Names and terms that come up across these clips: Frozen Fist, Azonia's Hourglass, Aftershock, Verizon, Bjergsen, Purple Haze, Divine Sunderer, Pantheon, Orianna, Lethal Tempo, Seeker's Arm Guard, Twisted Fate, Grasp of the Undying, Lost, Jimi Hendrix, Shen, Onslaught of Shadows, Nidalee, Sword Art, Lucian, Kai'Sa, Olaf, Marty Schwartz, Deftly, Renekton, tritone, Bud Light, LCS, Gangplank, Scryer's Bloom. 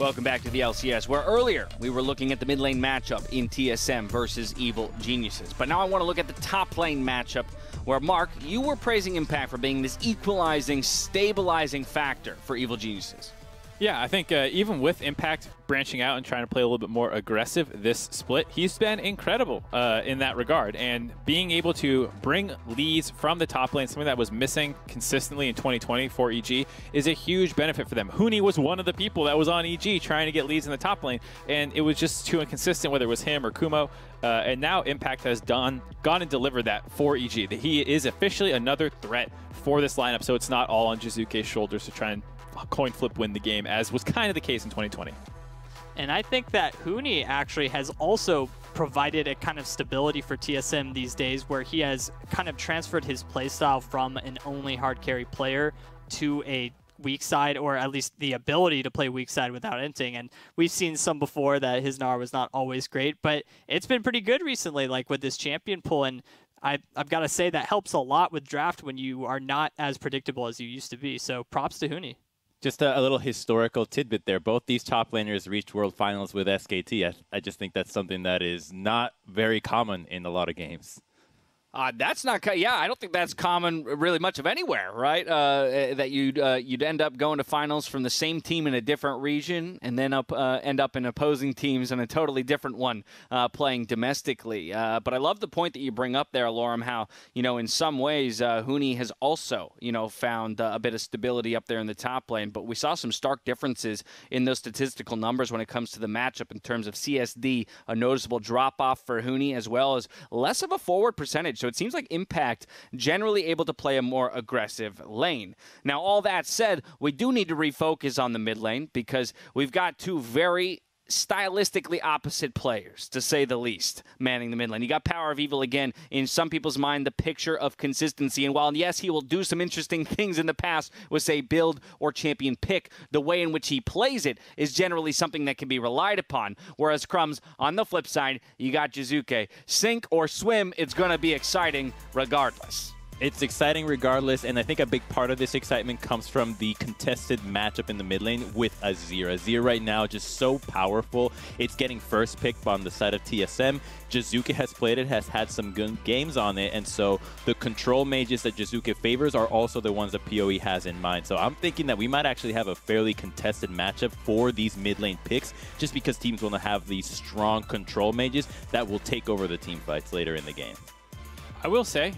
Welcome back to the LCS, where earlier we were looking at the mid lane matchup in TSM versus Evil Geniuses. But now I want to look at the top lane matchup where, Mark, you were praising Impact for being this equalizing, stabilizing factor for Evil Geniuses. Yeah, I think even with Impact branching out and trying to play a little bit more aggressive this split, he's been incredible in that regard. And being able to bring leads from the top lane, something that was missing consistently in 2020 for EG, is a huge benefit for them. Huni was one of the people that was on EG trying to get leads in the top lane, and it was just too inconsistent, whether it was him or Kumo. And now Impact has gone and delivered that for EG. That he is officially another threat for this lineup, so it's not all on Jiizuke's shoulders to try and coin flip win the game, as was kind of the case in 2020. And I think that Huni actually has also provided a kind of stability for TSM these days, where he has kind of transferred his playstyle from an only hard carry player to a weak side, or at least the ability to play weak side without inting. And we've seen some before that his Gnar was not always great, but it's been pretty good recently, like with this champion pool. And I've got to say that helps a lot with draft when you are not as predictable as you used to be. So props to Huni. Just a little historical tidbit there. Both these top laners reached World Finals with SKT. I just think that's something that is not very common in a lot of games. That's not, yeah, I don't think that's common really much of anywhere, right? That you'd end up going to finals from the same team in a different region, and then end up in opposing teams and a totally different one playing domestically. But I love the point that you bring up there, Lorem, how, you know, in some ways, Huni has also, you know, found a bit of stability up there in the top lane. But we saw some stark differences in those statistical numbers when it comes to the matchup in terms of CSD, a noticeable drop-off for Huni, as well as less of a forward percentage. So it seems like Impact generally able to play a more aggressive lane. Now, all that said, we do need to refocus on the mid lane, because we've got two very stylistically opposite players, to say the least, manning the mid lane. You got Power of Evil again, in some people's mind, the picture of consistency. And while, yes, he will do some interesting things in the past with, say, build or champion pick, the way in which he plays it is generally something that can be relied upon. Whereas, Crumbs, on the flip side, you got Jiizuke. Sink or swim, it's going to be exciting regardless. It's exciting regardless, and I think a big part of this excitement comes from the contested matchup in the mid lane with Azir. Azir right now just so powerful. It's getting first pick on the side of TSM. Jiizuke has played it, has had some good games on it, and so the control mages that Jiizuke favors are also the ones that PoE has in mind. So I'm thinking that we might actually have a fairly contested matchup for these mid lane picks, just because teams want to have these strong control mages that will take over the team fights later in the game. I will say,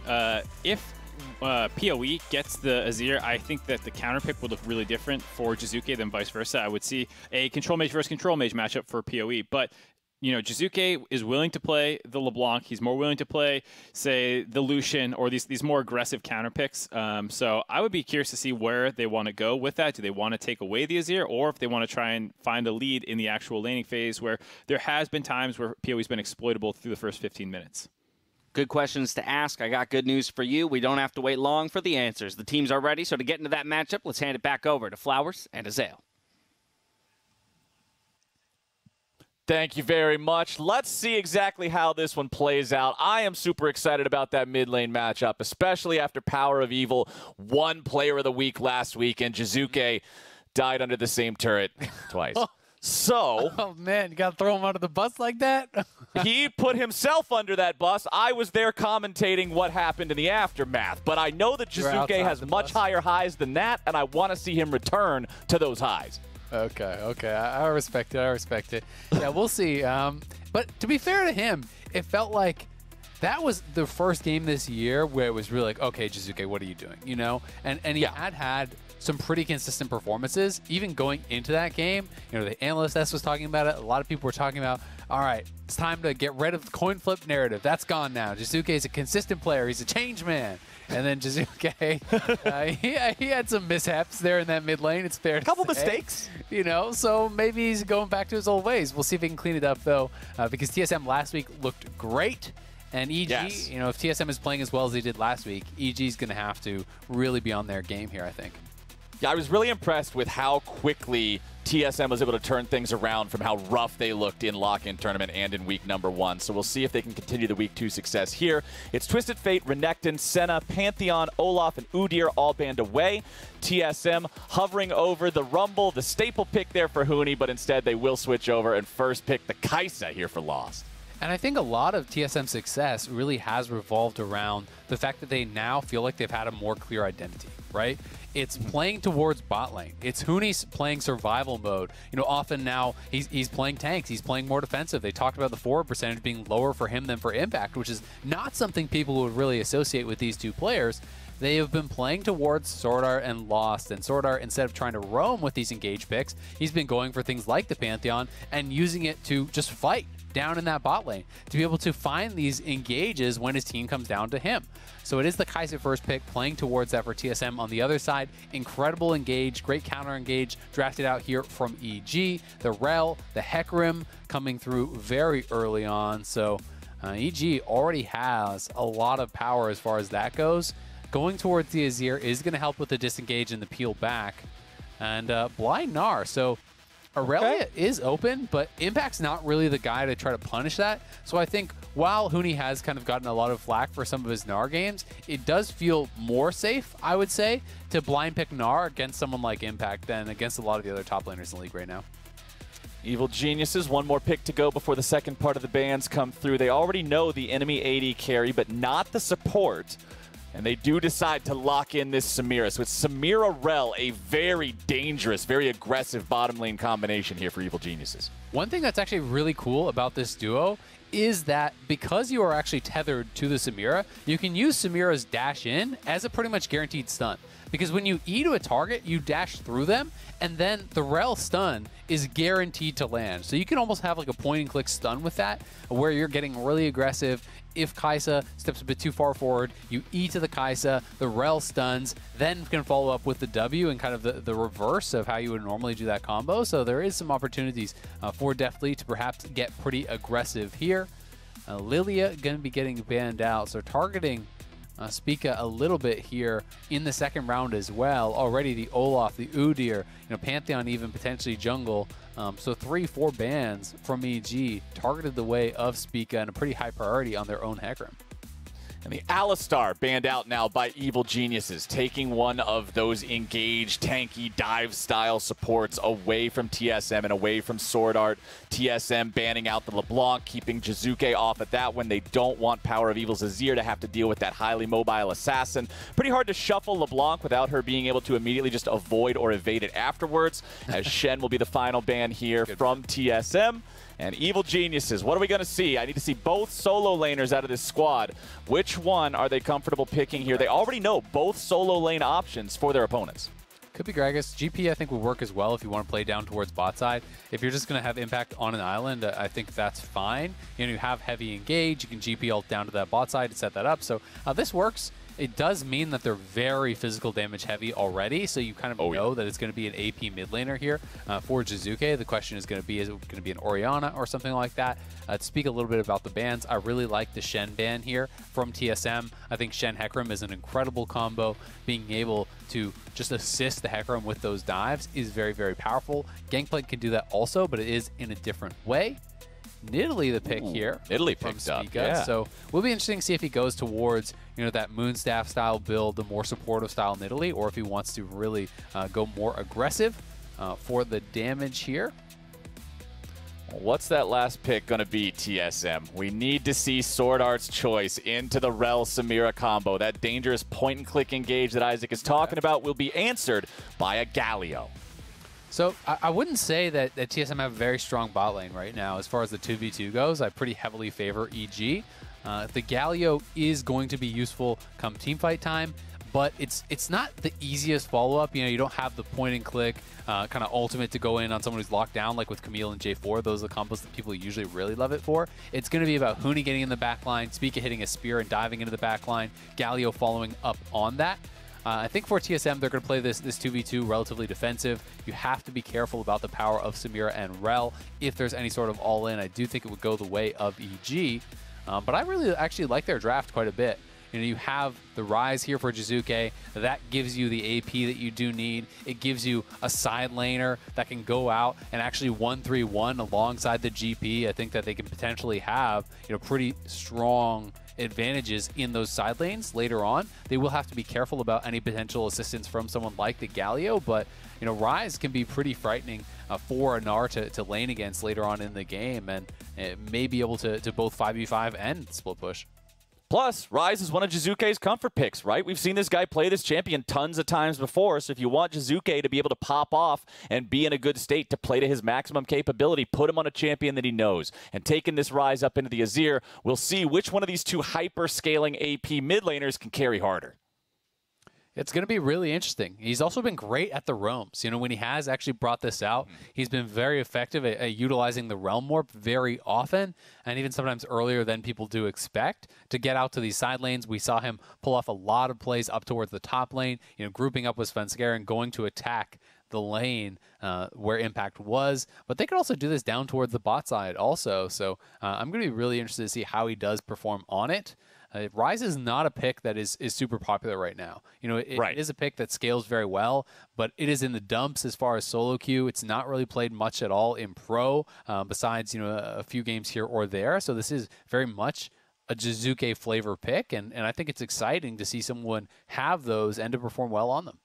if PoE gets the Azir, I think that the counter pick will look really different for Jiizuke than vice versa. I would see a control mage versus control mage matchup for PoE, but you know, Jiizuke is willing to play the LeBlanc. He's more willing to play, say, the Lucian or these more aggressive counter picks. So I would be curious to see where they want to go with that. Do they want to take away the Azir, or if they want to try and find a lead in the actual laning phase, where there has been times where PoE's been exploitable through the first 15 minutes? Good questions to ask. I got good news for you. We don't have to wait long for the answers. The teams are ready, so to get into that matchup, let's hand it back over to Flowers and Azale. Thank you very much. Let's see exactly how this one plays out. I am super excited about that mid lane matchup, especially after Power of Evil won Player of the Week last week, and Jiizuke died under the same turret twice. So, oh man, you gotta throw him under the bus like that? He put himself under that bus. I was there commentating what happened in the aftermath, but I know that Jiizuke has much higher highs than that, and I want to see him return to those highs. Okay, okay, I respect it. I respect it. Yeah, we'll see. But to be fair to him, it felt like that was the first game this year where it was really like, okay, Jiizuke, what are you doing? You know, and he had some pretty consistent performances, even going into that game. You know, the analyst was talking about it. A lot of people were talking about, all right, it's time to get rid of the coin flip narrative. That's gone now. Jiizuke is a consistent player. He's a change man. And then Jiizuke, he had some mishaps there in that mid lane. It's fair to say. Couple mistakes. You know, so maybe he's going back to his old ways. We'll see if he can clean it up, though, because TSM last week looked great. And EG, you know, if TSM is playing as well as they did last week, EG's going to have to really be on their game here, I think. Yeah, I was really impressed with how quickly TSM was able to turn things around from how rough they looked in lock-in tournament and in week 1. So we'll see if they can continue the week 2 success here. It's Twisted Fate, Renekton, Senna, Pantheon, Olaf, and Udyr all banned away. TSM hovering over the Rumble, the staple pick there for Huni, but instead they will switch over and first pick the Kai'Sa here for Lost. And I think a lot of TSM's success really has revolved around the fact that they now feel like they've had a more clear identity, right? It's playing towards bot lane. It's Huni's playing survival mode. You know, often now he's playing tanks. He's playing more defensive. They talked about the forward percentage being lower for him than for Impact, which is not something people would really associate with these two players. They have been playing towards Sword Art and Lost, and Sword Art, instead of trying to roam with these engage picks, he's been going for things like the Pantheon and using it to just fight down in that bot lane, to be able to find these engages when his team comes down to him. So it is the Kai'Sa first pick, playing towards that for TSM. On the other side, incredible engage, great counter engage, drafted out here from EG, the Rel, the Hecarim coming through very early on. So EG already has a lot of power as far as that goes. Going towards the Azir is going to help with the disengage and the peel back. And Blind Gnar, so Aurelia is open, but Impact's not really the guy to try to punish that. So I think while Huni has kind of gotten a lot of flack for some of his Gnar games, it does feel more safe, I would say, to blind pick Gnar against someone like Impact than against a lot of the other top laners in the league right now. Evil Geniuses, one more pick to go before the second part of the bans come through. They already know the enemy AD carry, but not the support. And they do decide to lock in this Samira. So it's Samira Rel, a very dangerous, very aggressive bottom lane combination here for Evil Geniuses. One thing that's actually really cool about this duo is that because you are actually tethered to the Samira, you can use Samira's dash in as a pretty much guaranteed stun. Because when you E to a target, you dash through them, and then the Rel stun is guaranteed to land. So you can almost have like a point-and-click stun with that, where you're getting really aggressive. If Kai'Sa steps a bit too far forward, you E to the Kai'Sa, the Rel stuns, then can follow up with the W and kind of the reverse of how you would normally do that combo. So there is some opportunities for Deftly to perhaps get pretty aggressive here. Lilia going to be getting banned out, so targeting Spica a little bit here in the second round as well. Already the Olaf, the Udyr, you know, Pantheon, even potentially jungle. So 3-4 bans from EG targeted the way of Spica and a pretty high priority on their own Hecarim. And the Alistar banned out now by Evil Geniuses, taking one of those engaged, tanky, dive-style supports away from TSM and away from Sword Art. TSM banning out the LeBlanc, keeping Jiizuke off at that one. They don't want Power of Evil's Azir to have to deal with that highly mobile assassin. Pretty hard to shuffle LeBlanc without her being able to immediately just avoid or evade it afterwards, as Shen will be the final ban here from TSM. And Evil Geniuses, what are we going to see? I need to see both solo laners out of this squad. Which one are they comfortable picking here? They already know both solo lane options for their opponents. Could be Gragas. GP, I think, would work as well if you want to play down towards bot side. If you're just going to have Impact on an island, I think that's fine. You know, you have heavy engage. You can GP ult down to that bot side and set that up. So this works. It does mean that they're very physical damage heavy already, so you kind of know that it's going to be an AP mid laner here for Jiizuke. The question is it going to be an Orianna or something like that? To speak a little bit about the bans, I really like the Shen ban here from TSM. I think Shen Hecarim is an incredible combo. Being able to just assist the Hecarim with those dives is very, very powerful. Gangplank can do that also, but it is in a different way. Nidalee the pick here. Nidalee picked up, yeah. So we'll be interesting to see if he goes towards, you know, that Moonstaff style build, the more supportive style Nidalee, or if he wants to really go more aggressive for the damage here. What's that last pick going to be, TSM? We need to see Sword Art's choice into the Rel Samira combo. That dangerous point-and-click engage that Isaac is talking about will be answered by a Galio. So I wouldn't say that TSM have a very strong bot lane right now. As far as the 2v2 goes, I pretty heavily favor EG. The Galio is going to be useful come teamfight time, but it's not the easiest follow-up. You know, you don't have the point-and-click kind of ultimate to go in on someone who's locked down, like with Camille and J4. Those are the combos that people usually really love it for. It's going to be about Huni getting in the back line, Spica hitting a spear and diving into the back line, Galio following up on that. I think for TSM, they're going to play this 2v2 relatively defensive. You have to be careful about the power of Samira and Rel. If there's any sort of all-in, I do think it would go the way of EG. But I really actually like their draft quite a bit. You know, you have the Ryze here for Jiizuke. That gives you the AP that you do need. It gives you a side laner that can go out and actually 1-3-1 alongside the GP. I think that they can potentially have, you know, pretty strong advantages in those side lanes later on. They will have to be careful about any potential assistance from someone like the Galio, but you know, Ryze can be pretty frightening for a Gnar to lane against later on in the game, and it may be able to both 5v5 and split push. Plus, Ryze is one of Jiizuke's comfort picks, right? We've seen this guy play this champion tons of times before, so if you want Jiizuke to be able to pop off and be in a good state to play to his maximum capability, put him on a champion that he knows. And taking this Ryze up into the Azir, we'll see which one of these two hyper-scaling AP mid laners can carry harder. It's going to be really interesting. He's also been great at the roams. You know, when he has actually brought this out, he's been very effective at utilizing the Realm Warp very often, and even sometimes earlier than people do expect, to get out to these side lanes. We saw him pull off a lot of plays up towards the top lane, you know, grouping up with Svenskeren and going to attack the lane where Impact was, but they could also do this down towards the bot side also. So I'm going to be really interested to see how he does perform on it. Ryze is not a pick that is super popular right now. You know, it is a pick that scales very well, but it is in the dumps as far as solo queue. It's not really played much at all in pro, besides, you know, a few games here or there. So this is very much a Jiizuke flavor pick, and I think it's exciting to see someone have those and to perform well on them.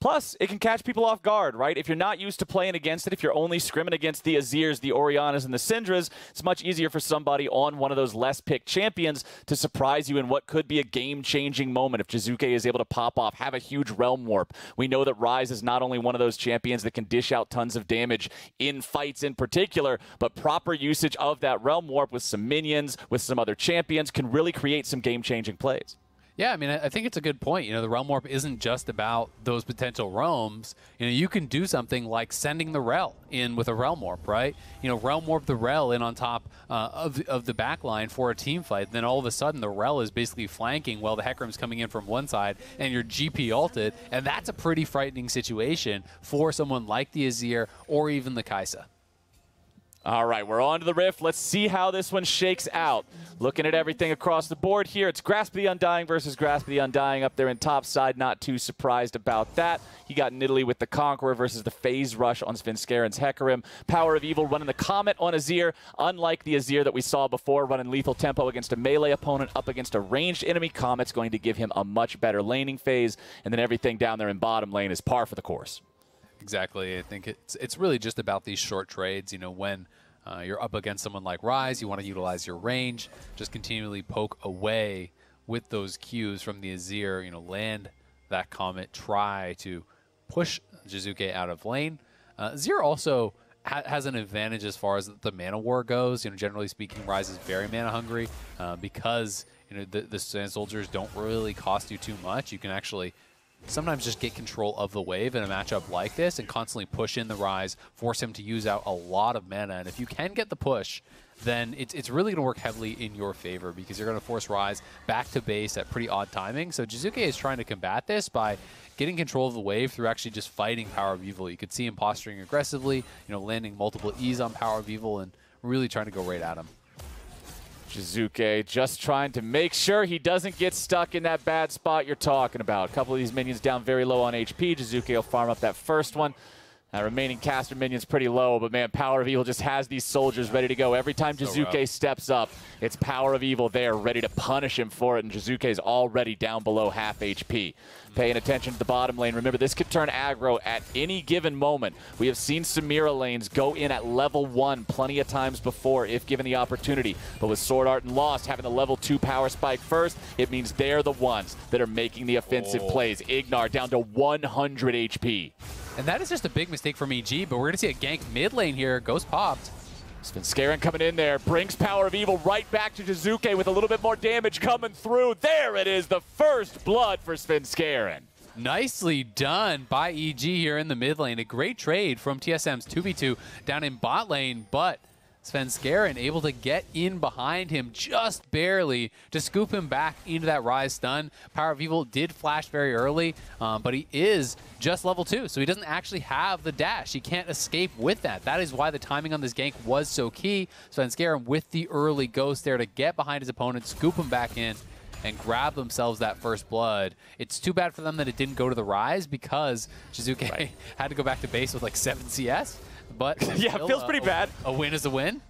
Plus, it can catch people off guard, right? If you're not used to playing against it, if you're only scrimming against the Azirs, the Orianas, and the Syndras, it's much easier for somebody on one of those less picked champions to surprise you in what could be a game-changing moment if Jiizuke is able to pop off, have a huge Realm Warp. We know that Ryze is not only one of those champions that can dish out tons of damage in fights in particular, but proper usage of that Realm Warp with some minions, with some other champions, can really create some game-changing plays. Yeah, I mean, I think it's a good point. You know, the Realm Warp isn't just about those potential roams. You know, you can do something like sending the Rel in with a Realm Warp, right? You know, Realm Warp the Rel in on top of the back line for a team fight. Then all of a sudden, the Rel is basically flanking while the Hecarim's coming in from one side and you're GP ulted. And that's a pretty frightening situation for someone like the Azir or even the Kai'Sa. All right, we're on to the Rift. Let's see how this one shakes out. Looking at everything across the board here, it's Grasp of the Undying versus Grasp of the Undying up there in top side. Not too surprised about that. You got Nidalee with the Conqueror versus the Phase Rush on Svenskeren's Hecarim. Power of Evil running the Comet on Azir. Unlike the Azir that we saw before, running lethal tempo against a melee opponent up against a ranged enemy, Comet's going to give him a much better laning phase. And then everything down there in bottom lane is par for the course. Exactly. I think it's really just about these short trades. You know, when you're up against someone like Ryze, you want to utilize your range, just continually poke away with those cues from the Azir, you know, land that Comet, try to push Jiizuke out of lane. Azir also has an advantage as far as the mana war goes. You know, generally speaking, Ryze is very mana hungry because, you know, the Sand Soldiers don't really cost you too much. You can actually sometimes just get control of the wave in a matchup like this and constantly push in the Ryze, force him to use out a lot of mana. And if you can get the push, then it's really going to work heavily in your favor because you're going to force Ryze back to base at pretty odd timing. So Jiizuke is trying to combat this by getting control of the wave through actually just fighting Power of Evil. You could see him posturing aggressively, you know, landing multiple E's on Power of Evil and really trying to go right at him. Jiizuke just trying to make sure he doesn't get stuck in that bad spot you're talking about. A couple of these minions down very low on HP. Jiizuke will farm up that first one. That remaining caster minion's pretty low, but man, Power of Evil just has these soldiers ready to go. Every time Jiizuke steps up, it's Power of Evil there ready to punish him for it, and Jiizuke's already down below half HP. Paying attention to the bottom lane. Remember, this could turn aggro at any given moment. We have seen Samira lanes go in at level 1 plenty of times before if given the opportunity. But with Sword Art and Lost having the level 2 power spike first, it means they're the ones that are making the offensive plays. Gnar down to 100 HP. And that is just a big mistake from EG, but we're going to see a gank mid lane here. Ghost popped. Svenskeren coming in there, brings Power of Evil right back to Jiizuke with a little bit more damage coming through. There it is, the first blood for Svenskeren. Nicely done by EG here in the mid lane. A great trade from TSM's 2v2 down in bot lane, but Svenskeren able to get in behind him just barely to scoop him back into that Ryze stun. Power of Evil did flash very early, but he is just level 2, so he doesn't actually have the dash. He can't escape with that. That is why the timing on this gank was so key. Svenskeren with the early ghost there to get behind his opponent, scoop him back in, and grab themselves that first blood. It's too bad for them that it didn't go to the Ryze because Jiizuke had to go back to base with like 7 CS. But yeah, it feels pretty bad. A win is a win.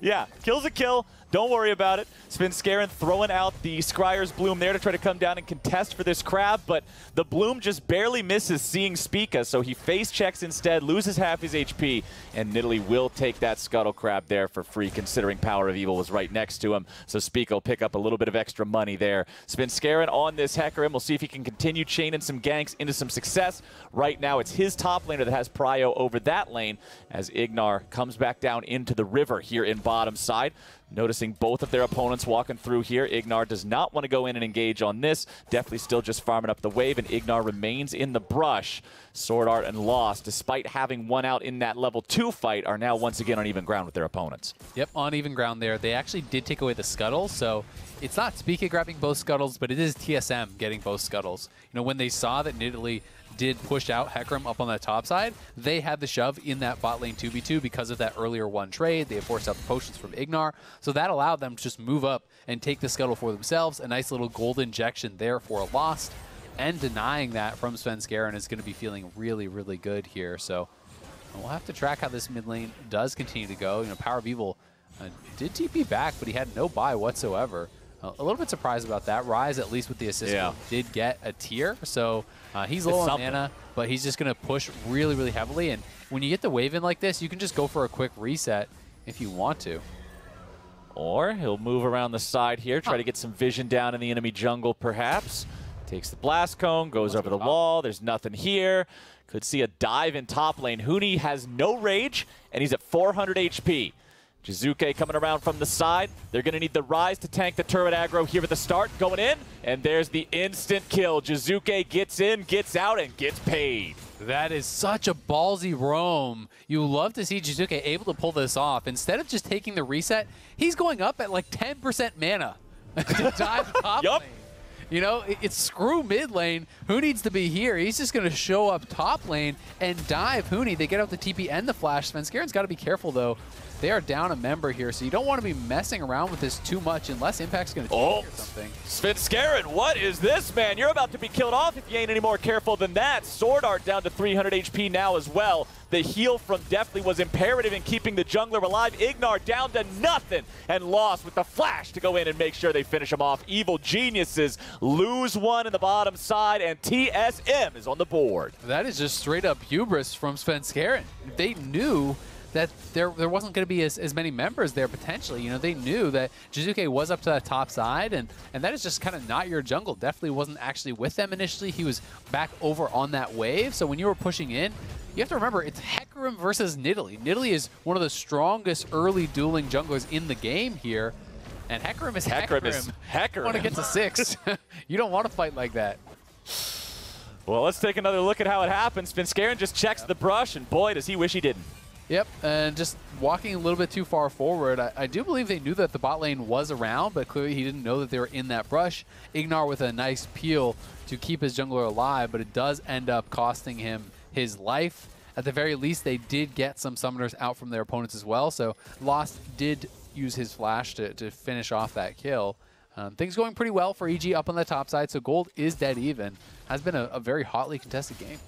Yeah, kill's a kill. Don't worry about it. Svenskeren throwing out the Scryer's Bloom there to try to come down and contest for this crab, but the Bloom just barely misses seeing Spica, so he face checks instead, loses half his HP, and Nidalee will take that Scuttle Crab there for free, considering Power of Evil was right next to him. So Spica will pick up a little bit of extra money there. Svenskeren on this Hecarim. We'll see if he can continue chaining some ganks into some success. Right now, it's his top laner that has prio over that lane as Gnar comes back down into the river here in bottom side. Noticing both of their opponents walking through here. Gnar does not want to go in and engage on this. Deftly still just farming up the wave, and Gnar remains in the brush. Sword Art and Lost, despite having one out in that level 2 fight, are now once again on even ground with their opponents. Yep, on even ground there. They actually did take away the scuttle, so it's not Spica grabbing both scuttles, but it is TSM getting both scuttles. You know, when they saw that Nidalee did push out Hecarim up on the top side, they had the shove in that bot lane 2v2 because of that earlier one trade. They had forced out the potions from Gnar, so that allowed them to just move up and take the scuttle for themselves. A nice little gold injection there for Lost, and denying that from Svenskeren is going to be feeling really, really good here. So we'll have to track how this mid lane does continue to go. You know, Power of Evil did TP back, but he had no buy whatsoever. A little bit surprised about that. Ryze, at least with the assist, did get a tier, so he's low on mana, but he's just going to push really, really heavily. And when you get the wave in like this, you can just go for a quick reset if you want to. Or he'll move around the side here, try to get some vision down in the enemy jungle, perhaps. Takes the blast cone, goes over the wall. There's nothing here. Could see a dive in top lane. Huni has no rage, and he's at 400 HP. Jiizuke coming around from the side. They're going to need the Ryze to tank the turret aggro here at the start. Going in, and there's the instant kill. Jiizuke gets in, gets out, and gets paid. That is such a ballsy roam. You love to see Jiizuke able to pull this off. Instead of just taking the reset, he's going up at like 10% mana to dive top lane. You know, it's screw mid lane. Who needs to be here? He's just going to show up top lane and dive Huni. They get out the TP and the flash. Svenskeren's got to be careful, though. They are down a member here, so you don't want to be messing around with this too much unless Impact's going to take or something. Svenskeren, what is this, man? You're about to be killed off if you ain't any more careful than that. Sword Art down to 300 HP now as well. The heal from Deftly was imperative in keeping the jungler alive. Gnar down to nothing and Lost with the flash to go in and make sure they finish him off. Evil Geniuses lose one in the bottom side, and TSM is on the board. That is just straight up hubris from Svenskeren. They knew that there wasn't going to be as many members there potentially. You know, they knew that Jiizuke was up to that top side, and that is just kind of not your jungle. Deftly wasn't actually with them initially. He was back over on that wave. So when you were pushing in, you have to remember, it's Hecarim versus Nidalee. Nidalee is one of the strongest early dueling junglers in the game here, and Hecarim is Hecarim. Hecarim. You want to get to 6. You don't want to fight like that. Well, let's take another look at how it happens. Svenskeren just checks the brush, and boy, does he wish he didn't. Yep, and just walking a little bit too far forward. I do believe they knew that the bot lane was around, but clearly he didn't know that they were in that brush. Gnar with a nice peel to keep his jungler alive, but it does end up costing him his life. At the very least, they did get some summoners out from their opponents as well, so Lost did use his flash to finish off that kill. Things going pretty well for EG up on the top side, so gold is dead even. Has been a very hotly contested game.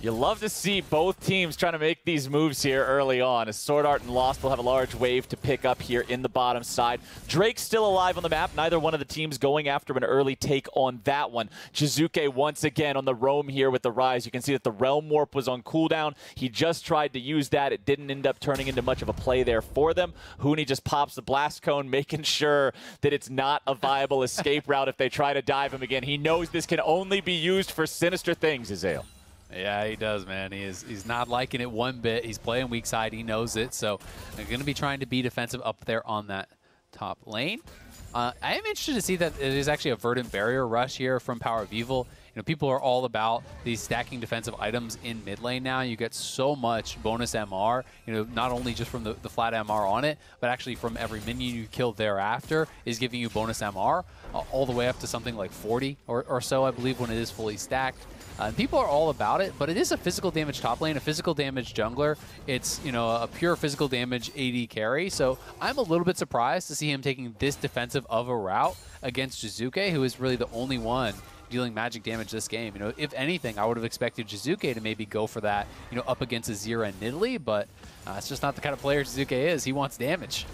You love to see both teams trying to make these moves here early on, as Sword Art and Lost will have a large wave to pick up here in the bottom side. Drake's still alive on the map. Neither one of the teams going after an early take on that one. Jiizuke once again on the roam here with the Ryze. You can see that the Realm Warp was on cooldown. He just tried to use that. It didn't end up turning into much of a play there for them. Huni just pops the blast cone, making sure that it's not a viable escape route if they try to dive him again. He knows this can only be used for sinister things, Azir. Yeah, he does, man. He's not liking it one bit. He's playing weak side. He knows it. So they're going to be trying to be defensive up there on that top lane. I am interested to see that it is actually a Verdant Barrier rush here from Power of Evil. You know, people are all about these stacking defensive items in mid lane now. You get so much bonus MR, you know, not only just from the flat MR on it, but actually from every minion you kill thereafter is giving you bonus MR, all the way up to something like 40 or so, I believe, when it is fully stacked. People are all about it, but it is a physical damage top lane, a physical damage jungler. It's, you know, a pure physical damage AD carry. So I'm a little bit surprised to see him taking this defensive of a route against Jiizuke, who is really the only one dealing magic damage this game. You know, if anything, I would have expected Jiizuke to maybe go for that, you know, up against Azir and Nidalee, but it's just not the kind of player Jiizuke is. He wants damage.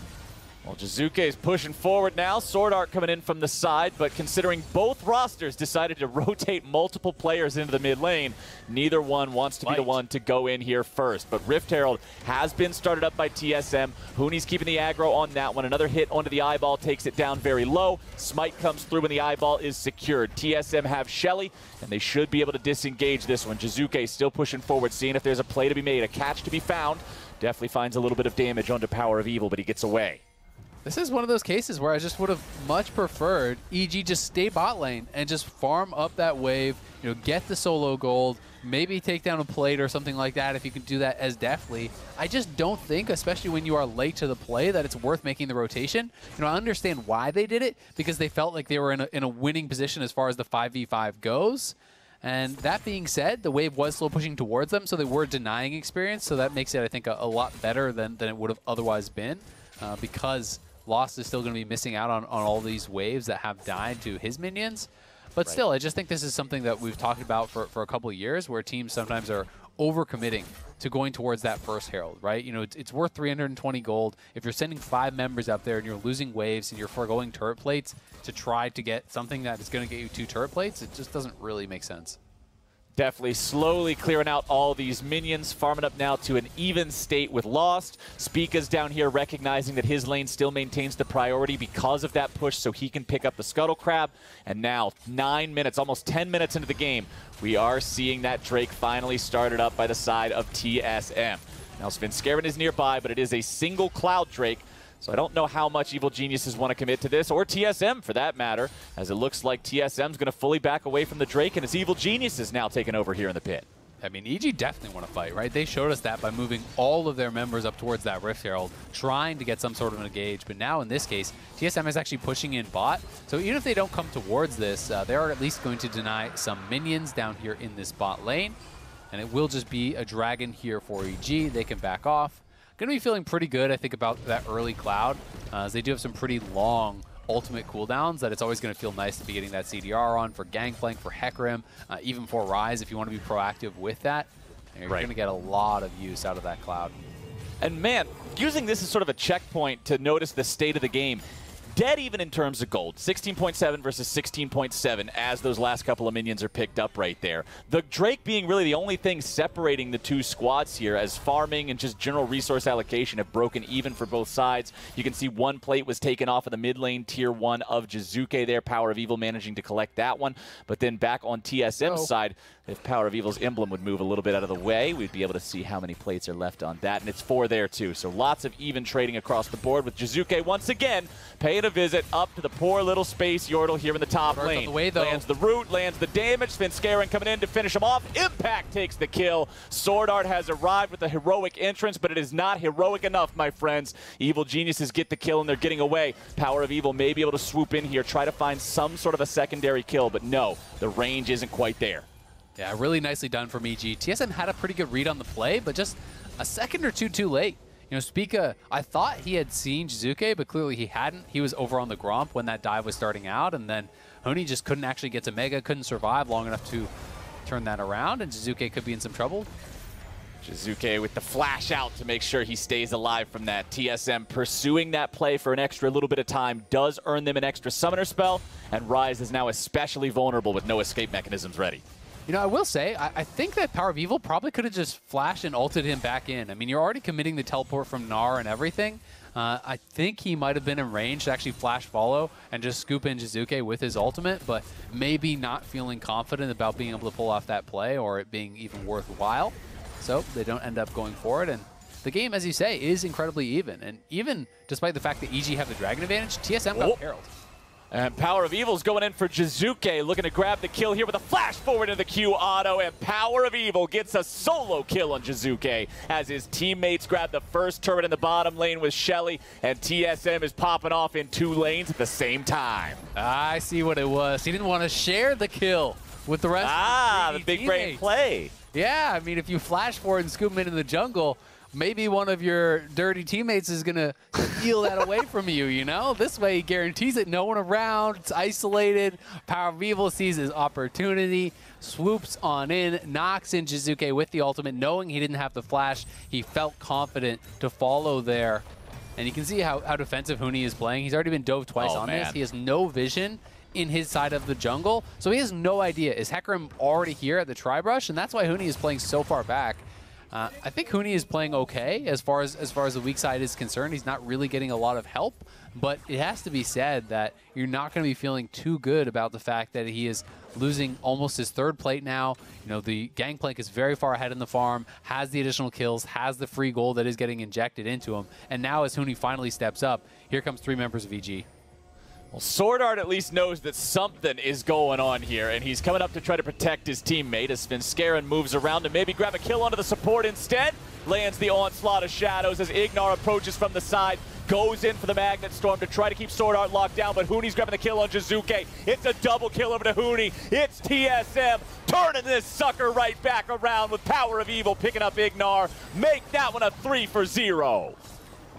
Well, Jiizuke is pushing forward now. Sword Art coming in from the side, but considering both rosters decided to rotate multiple players into the mid lane, neither one wants to be the one to go in here first. But Rift Herald has been started up by TSM. Huni's keeping the aggro on that one. Another hit onto the eyeball takes it down very low. Smite comes through and the eyeball is secured. TSM have Shelly, and they should be able to disengage this one. Jiizuke still pushing forward, seeing if there's a play to be made, a catch to be found. Definitely finds a little bit of damage onto Power of Evil, but he gets away. This is one of those cases where I just would have much preferred EG just stay bot lane and just farm up that wave, you know, get the solo gold, maybe take down a plate or something like that if you can do that as deftly. I just don't think, especially when you are late to the play, that it's worth making the rotation. You know, I understand why they did it, because they felt like they were in a winning position as far as the 5v5 goes. And that being said, the wave was slow pushing towards them, so they were denying experience. So that makes it, I think, a lot better than it would have otherwise been, because Lost is still going to be missing out on all these waves that have died to his minions. But still, I just think this is something that we've talked about for a couple of years, where teams sometimes are overcommitting to going towards that first Herald, right? You know, it's worth 320 gold. If you're sending 5 members out there and you're losing waves and you're foregoing turret plates to try to get something that is going to get you 2 turret plates, it just doesn't really make sense. Definitely slowly clearing out all these minions, farming up now to an even state with Lost. Spica's down here recognizing that his lane still maintains the priority because of that push, so he can pick up the Scuttle Crab. And now 9 minutes, almost 10 minutes into the game, we are seeing that Drake finally started up by the side of TSM. Now Svenskeren is nearby, but it is a single Cloud Drake. So I don't know how much Evil Geniuses want to commit to this, or TSM for that matter, as it looks like TSM's going to fully back away from the Drake, and it's Evil Geniuses now taking over here in the pit. I mean, EG definitely want to fight, right? They showed us that by moving all of their members up towards that Rift Herald, trying to get some sort of an engage. But now in this case, TSM is actually pushing in bot. So even if they don't come towards this, they are at least going to deny some minions down here in this bot lane. And it will just be a dragon here for EG. They can back off. Going to be feeling pretty good, I think, about that early Cloud, as they do have some pretty long ultimate cooldowns that it's always going to feel nice to be getting that CDR on for Gangplank, for Hecarim, even for Ryze if you want to be proactive with that. You're going to get a lot of use out of that Cloud. And man, using this as sort of a checkpoint to notice the state of the game, dead even in terms of gold, 16.7 versus 16.7 as those last couple of minions are picked up right there. The Drake being really the only thing separating the two squads here, as farming and just general resource allocation have broken even for both sides. You can see one plate was taken off of the mid lane tier 1 of Jiizuke there, Power of Evil managing to collect that one. But then back on TSM's side, if Power of Evil's emblem would move a little bit out of the way, we'd be able to see how many plates are left on that, and it's 4 there too. So lots of even trading across the board, with Jiizuke once again paying a visit up to the poor little space Yordle here in the top lane. Lands the root, lands the damage. Svenskeren coming in to finish him off. Impact takes the kill. Sword Art has arrived with a heroic entrance, but it is not heroic enough, my friends. Evil Geniuses get the kill and they're getting away. Power of Evil may be able to swoop in here, try to find some sort of a secondary kill, but no, the range isn't quite there. Yeah, really nicely done from EG. TSM had a pretty good read on the play, but just a second or two too late. You know, Spica, I thought he had seen Jiizuke, but clearly he hadn't. He was over on the Gromp when that dive was starting out, and then Huni just couldn't actually get to Mega, couldn't survive long enough to turn that around, and Jiizuke could be in some trouble. Jiizuke with the flash out to make sure he stays alive from that. TSM pursuing that play for an extra little bit of time does earn them an extra summoner spell, and Ryze is now especially vulnerable with no escape mechanisms ready. You know, I will say, I think that Power of Evil probably could have just flashed and ulted him back in. I mean, you're already committing the teleport from Gnar and everything. I think he might have been in range to actually flash follow and just scoop in Jiizuke with his ultimate, but maybe not feeling confident about being able to pull off that play or it being even worthwhile. So they don't end up going for it. And the game, as you say, is incredibly even. And even despite the fact that EG have the dragon advantage, TSM got Herald. And Power of Evil's going in for Jiizuke, looking to grab the kill here with a flash forward into the Q auto, and Power of Evil gets a solo kill on Jiizuke as his teammates grab the first turret in the bottom lane with Shelly, and TSM is popping off in 2 lanes at the same time. I see what it was. He didn't want to share the kill with the rest of the big brain play. Yeah, I mean, if you flash forward and scoop him into the jungle, maybe one of your dirty teammates is going to steal that away from you, you know? This way, he guarantees it. No one around. It's isolated. Power of Evil sees his opportunity, swoops on in, knocks in Jiizuke with the ultimate. Knowing he didn't have the flash, he felt confident to follow there. And you can see how defensive Huni is playing. He's already been dove twice on this. He has no vision in his side of the jungle, so he has no idea. Is Hecarim already here at the tri-brush? And that's why Huni is playing so far back. I think Huni is playing okay as far as the weak side is concerned. He's not really getting a lot of help, but it has to be said that you're not going to be feeling too good about the fact that he is losing almost his third plate now. You know, the Gangplank is very far ahead in the farm, has the additional kills, has the free gold that is getting injected into him. And now as Huni finally steps up, here comes three members of EG. Well, Sword Art at least knows that something is going on here, and he's coming up to try to protect his teammate as Svenskeren moves around and maybe grab a kill onto the support instead. Lands the onslaught of shadows as Gnar approaches from the side, goes in for the Magnet Storm to try to keep Sword Art locked down, but Huni's grabbing the kill on Jiizuke. It's a double kill over to Huni. It's TSM turning this sucker right back around with Power of Evil picking up Gnar. Make that one a 3-0.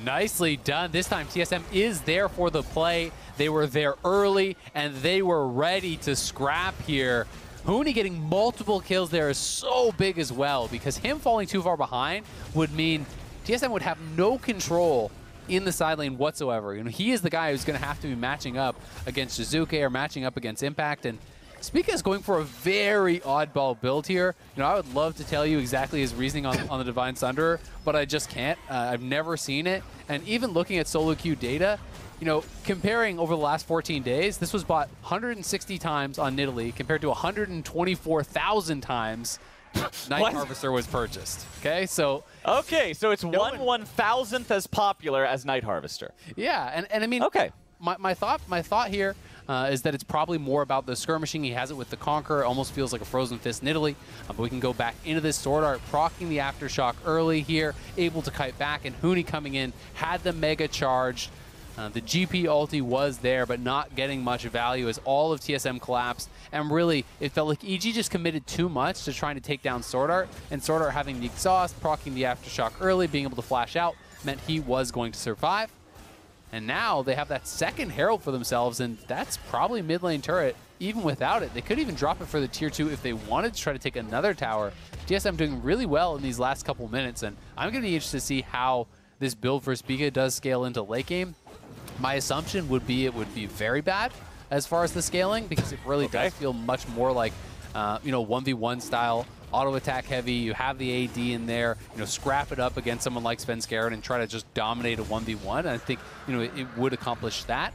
Nicely done. This time TSM is there for the play. They were there early, and they were ready to scrap here. Huni getting multiple kills there is so big as well, because him falling too far behind would mean TSM would have no control in the side lane whatsoever. You know, he is the guy who's going to have to be matching up against Jiizuke or matching up against Impact, and Spica is going for a very oddball build here. You know, I would love to tell you exactly his reasoning on the Divine Sunderer, but I just can't. I've never seen it. And even looking at solo queue data, you know, comparing over the last 14 days, this was bought 160 times on Nidalee compared to 124,000 times Night Harvester was purchased. Okay, so... Okay, so it's no one one-thousandth as popular as Night Harvester. Yeah, and I mean... Okay. My thought here is that it's probably more about the skirmishing. He has it with the Conqueror. It almost feels like a Frozen Fist Nidalee. But we can go back into this Sword Art, proccing the Aftershock early here, able to kite back, and Huni coming in, had the Mega Charge. The GP ulti was there, but not getting much value as all of TSM collapsed. And really, it felt like EG just committed too much to trying to take down Sword Art. And Sword Art having the exhaust, proccing the Aftershock early, being able to flash out, meant he was going to survive. And now they have that second Herald for themselves, and that's probably mid lane turret, even without it. They could even drop it for the tier 2 if they wanted to try to take another tower. TSM doing really well in these last couple minutes, and I'm going to be interested to see how this build for Spica does scale into late game. My assumption would be it would be very bad as far as the scaling, because it really does feel much more like, you know, 1v1 style, auto attack heavy. You have the AD in there, you know, scrap it up against someone like Svenskeren and try to just dominate a 1v1. And I think, you know, it would accomplish that.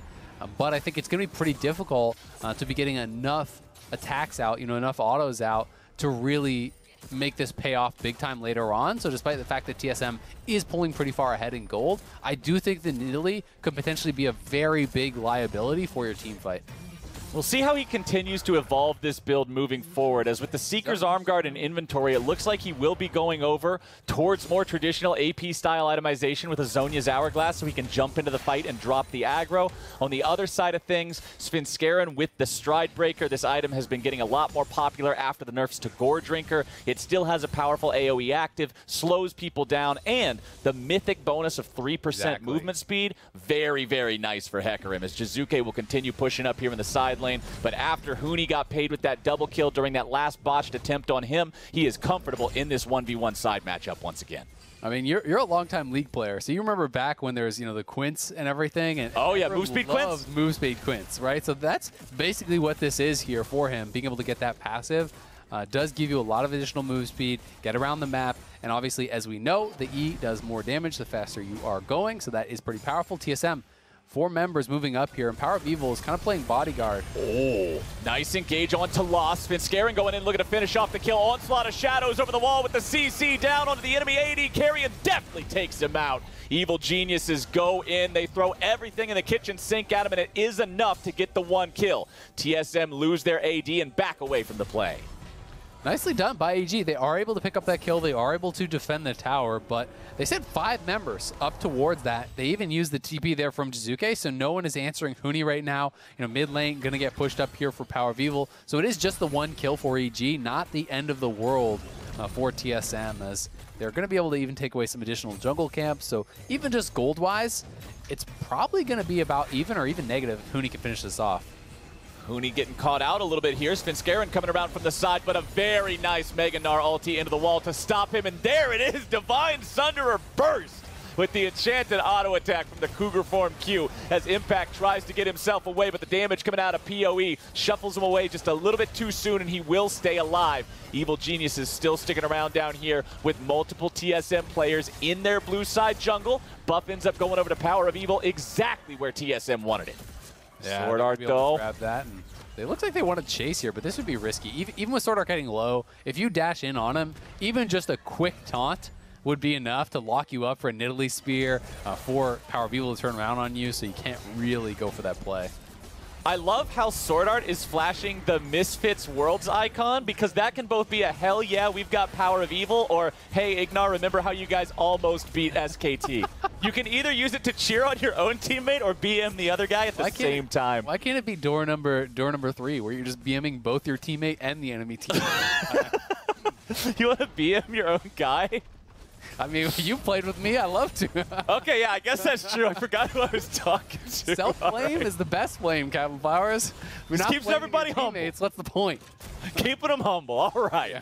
But I think it's going to be pretty difficult to be getting enough attacks out, you know, enough autos out to really make this pay off big time later on. So despite the fact that TSM is pulling pretty far ahead in gold, I do think the Nidalee could potentially be a very big liability for your team fight. We'll see how he continues to evolve this build moving forward, as with the Seeker's Arm Guard and inventory, it looks like he will be going over towards more traditional AP-style itemization with Azonia's Hourglass, so he can jump into the fight and drop the aggro. On the other side of things, Svenskeren with the Stride Breaker. This item has been getting a lot more popular after the nerfs to Gore Drinker. It still has a powerful AoE active, slows people down, and the mythic bonus of 3% movement speed. Very, very nice for Hecarim, as Jiizuke will continue pushing up here in the side lane, but after Huni got paid with that double kill during that last botched attempt on him, he is comfortable in this 1v1 side matchup once again. I mean, you're a long-time League player, so you remember back when there was, you know, the Quints and everything. And oh yeah, move speed Quints. Move speed Quints, right? So that's basically what this is here for him. Being able to get that passive does give you a lot of additional move speed, get around the map, and obviously, as we know, the E does more damage the faster you are going, so that is pretty powerful. TSM, four members moving up here, and Power of Evil is kind of playing bodyguard. Oh, nice engage onto Lost. Svenskeren going in looking to finish off the kill. Onslaught of Shadows over the wall with the CC down onto the enemy AD carry, and Deftly takes him out. Evil Geniuses go in. They throw everything in the kitchen sink at him, and it is enough to get the one kill. TSM lose their AD and back away from the play. Nicely done by EG. They are able to pick up that kill. They are able to defend the tower, but they sent 5 members up towards that. They even used the TP there from Jiizuke, so no one is answering Huni right now. You know, mid lane going to get pushed up here for Power of Evil. So it is just the 1 kill for EG, not the end of the world for TSM, as they're going to be able to even take away some additional jungle camps. So even just gold-wise, it's probably going to be about even or even negative if Huni can finish this off. Huni getting caught out a little bit here. Svenskeren coming around from the side, but a very nice Mega Gnar ulti into the wall to stop him. And there it is, Divine Sunderer burst with the enchanted auto attack from the Cougar form Q as Impact tries to get himself away, but the damage coming out of PoE shuffles him away just a little bit too soon, and he will stay alive. Evil Geniuses still sticking around down here with multiple TSM players in their blue side jungle. Buff ends up going over to Power of Evil exactly where TSM wanted it. Yeah, Sword Art though. Grab that, and they look like they want to chase here, but this would be risky. Even with Sword Art getting low, if you dash in on him, even just a quick taunt would be enough to lock you up for a Nidalee Spear, for Power of Evil to turn around on you, so you can't really go for that play. I love how Sword Art is flashing the Misfits Worlds icon, because that can both be a hell yeah, we've got Power of Evil, or hey, Gnar, remember how you guys almost beat SKT. You can either use it to cheer on your own teammate or BM the other guy at the same time. Why can't it be door number 3, where you're just BMing both your teammate and the enemy team? You want to BM your own guy? I mean, you played with me. I love to. Okay, yeah, I guess that's true. I forgot who I was talking to. Self-blame is the best blame, Captain Flowers. This keeps everybody humble. What's the point? Keeping them humble. All right. Yeah.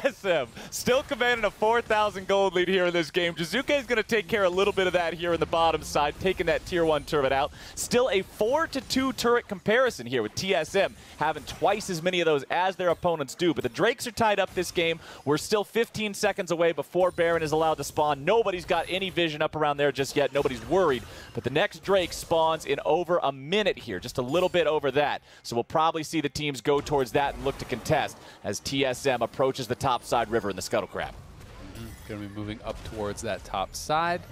TSM still commanding a 4,000 gold lead here in this game. Jiizuke is going to take care of a little bit of that here in the bottom side, taking that tier 1 turret out. Still a 4-2 turret comparison here, with TSM having twice as many of those as their opponents do. But the Drakes are tied up this game. We're still 15 seconds away before Baron is allowed to spawn. Nobody's got any vision up around there just yet. Nobody's worried. But the next Drake spawns in over a minute here, just a little bit over that. So we'll probably see the teams go towards that and look to contest as TSM approaches the top side river in the Scuttle Crab. Going to be moving up towards that top side.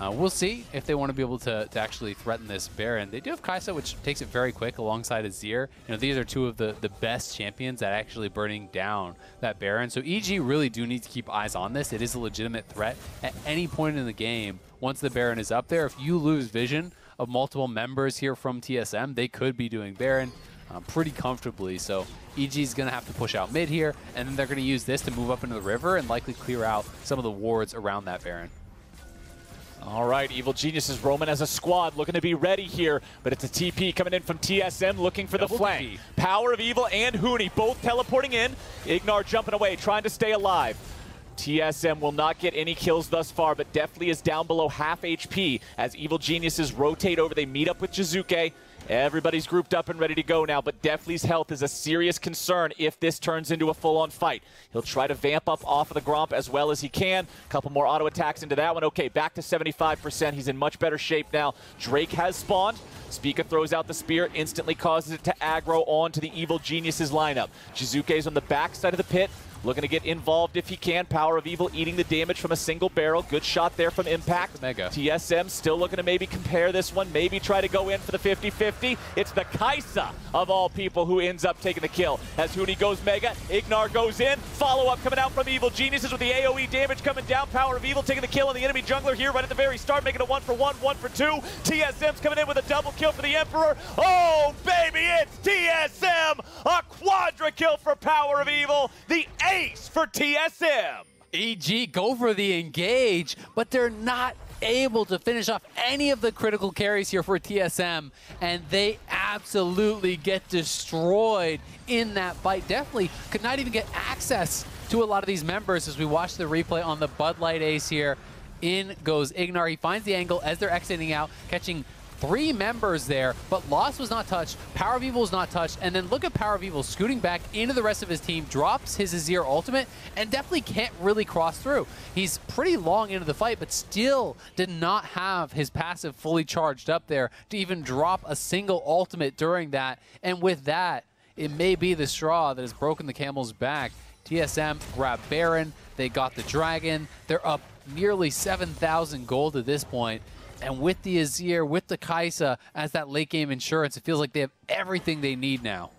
We'll see if they want to be able to actually threaten this Baron. They do have Kai'Sa, which takes it very quick alongside Azir. You know, these are two of the best champions at actually burning down that Baron. So EG really do need to keep eyes on this. It is a legitimate threat at any point in the game. Once the Baron is up there, if you lose vision of multiple members here from TSM, they could be doing Baron pretty comfortably. So EG's going to have to push out mid here, and then they're going to use this to move up into the river and likely clear out some of the wards around that Baron. All right, Evil Geniuses roaming as a squad, looking to be ready here, but it's a TP coming in from TSM, looking for the flank. TP. Power of Evil and Huni both teleporting in. Gnar jumping away, trying to stay alive. TSM will not get any kills thus far, but Deftly is down below half HP as Evil Geniuses rotate over. They meet up with Jiizuke. Everybody's grouped up and ready to go now, but Deftly's health is a serious concern if this turns into a full-on fight. He'll try to vamp up off of the Gromp as well as he can. A couple more auto attacks into that one. Okay, back to 75%. He's in much better shape now. Drake has spawned. Spica throws out the spear, instantly causes it to aggro onto the Evil Geniuses lineup. Jiizuke's on the backside of the pit, looking to get involved if he can. Power of Evil eating the damage from a single barrel. Good shot there from Impact. Mega. TSM still looking to maybe compare this one, maybe try to go in for the 50-50. It's the Kai'Sa of all people who ends up taking the kill. As Huni goes Mega, Gnar goes in. Follow-up coming out from Evil Geniuses with the AoE damage coming down. Power of Evil taking the kill on the enemy jungler here right at the very start, making a 1-for-1, 1-for-2. TSM's coming in with a double kill for the Emperor. Oh, baby, it's TSM! A quadra kill for Power of Evil. The ace for TSM. EG go for the engage, but they're not able to finish off any of the critical carries here for TSM, and they absolutely get destroyed in that fight. Deftly could not even get access to a lot of these members as we watch the replay on the Bud Light ace here. In goes Gnar. He finds the angle as they're exiting out, catching 3 members there, but Lost was not touched, Power of Evil was not touched, and then look at Power of Evil scooting back into the rest of his team, drops his Azir ultimate, and definitely can't really cross through. He's pretty long into the fight, but still did not have his passive fully charged up there to even drop a single ultimate during that, and with that, it may be the straw that has broken the camel's back. TSM grabbed Baron, they got the Dragon, they're up nearly 7,000 gold at this point. And with the Azir, with the Kai'Sa as that late game insurance, it feels like they have everything they need now.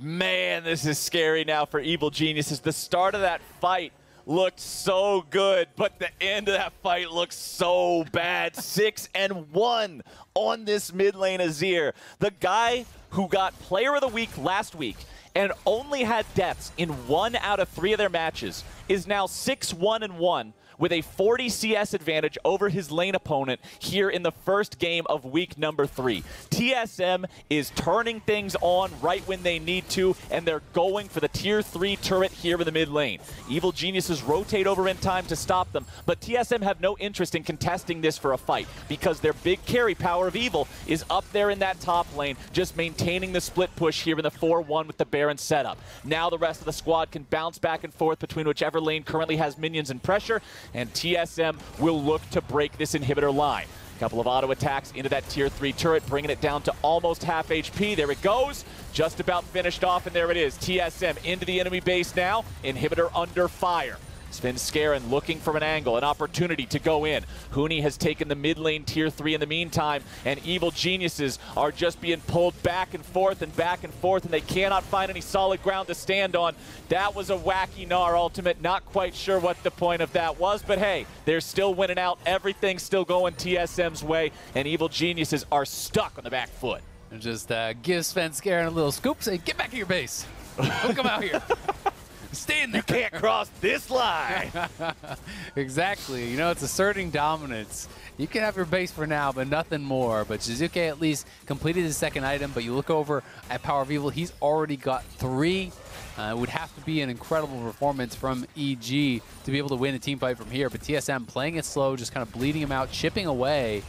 Man, this is scary now for Evil Geniuses. The start of that fight looked so good, but the end of that fight looks so bad. 6-1 on this mid lane Azir. The guy who got Player of the Week last week and only had deaths in 1 out of 3 of their matches is now 6-1-1 with a 40 CS advantage over his lane opponent here in the first game of week 3. TSM is turning things on right when they need to, and they're going for the tier 3 turret here in the mid lane. Evil Geniuses rotate over in time to stop them, but TSM have no interest in contesting this for a fight because their big carry, Power of Evil, is up there in that top lane, just maintaining the split push here in the 4-1 with the Baron setup. Now the rest of the squad can bounce back and forth between whichever lane currently has minions and pressure, and TSM will look to break this inhibitor line. A couple of auto attacks into that tier 3 turret, bringing it down to almost half HP. There it goes. Just about finished off, and there it is. TSM into the enemy base now. Inhibitor under fire. Svenskeren looking for an angle, an opportunity to go in. Huni has taken the mid lane tier 3 in the meantime, and Evil Geniuses are just being pulled back and forth and back and forth, and they cannot find any solid ground to stand on. That was a wacky Gnar ultimate. Not quite sure what the point of that was, but hey, they're still winning out. Everything's still going TSM's way, and Evil Geniuses are stuck on the back foot. And just give Svenskeren a little scoop, say, get back to your base. Don't come out here. Stay in there. You can't cross this line. Exactly. You know, it's asserting dominance. You can have your base for now, but nothing more. But Jiizuke at least completed his second item, but you look over at Power of Evil, he's already got 3. It would have to be an incredible performance from EG to be able to win a team fight from here. But TSM playing it slow, just kind of bleeding him out, chipping away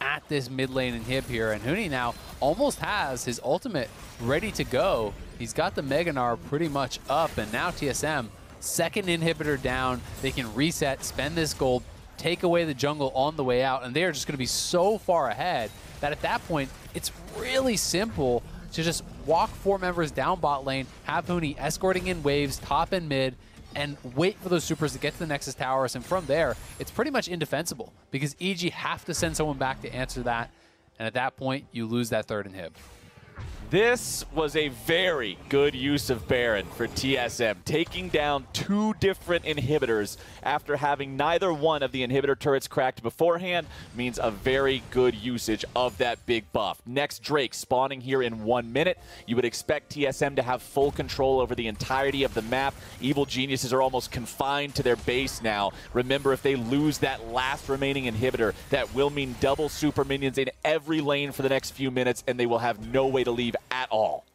at this mid lane inhib here. And Huni now almost has his ultimate ready to go. He's got the Mega Gnar pretty much up, and now TSM, second inhibitor down. They can reset, spend this gold, take away the jungle on the way out, and they are just going to be so far ahead that at that point, it's really simple to just walk 4 members down bot lane, have Huni escorting in waves, top and mid, and wait for those supers to get to the Nexus Towers, and from there, it's pretty much indefensible because EG have to send someone back to answer that, and at that point, you lose that third inhib. This was a very good use of Baron for TSM, taking down 2 different inhibitors after having neither one of the inhibitor turrets cracked beforehand. Means a very good usage of that big buff. Next Drake spawning here in 1 minute. You would expect TSM to have full control over the entirety of the map. Evil Geniuses are almost confined to their base now. Remember, if they lose that last remaining inhibitor, that will mean double super minions in every lane for the next few minutes, and they will have no way to leave at all.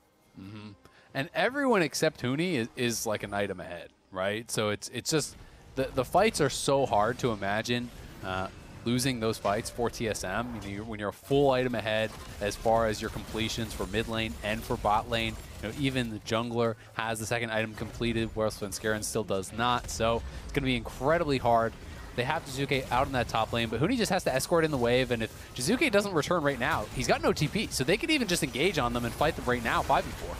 Mm-hmm. And everyone except Huni is like an item ahead, right? So it's just the fights are so hard to imagine losing those fights for TSM. You know, when you're a full item ahead as far as your completions for mid lane and for bot lane, you know, even the jungler has the second item completed, whereas Svenskeren still does not. So it's going to be incredibly hard. They have Jiizuke out in that top lane, but Huni just has to escort in the wave, and if Jiizuke doesn't return right now, he's got no TP, so they could even just engage on them and fight them right now, 5v4.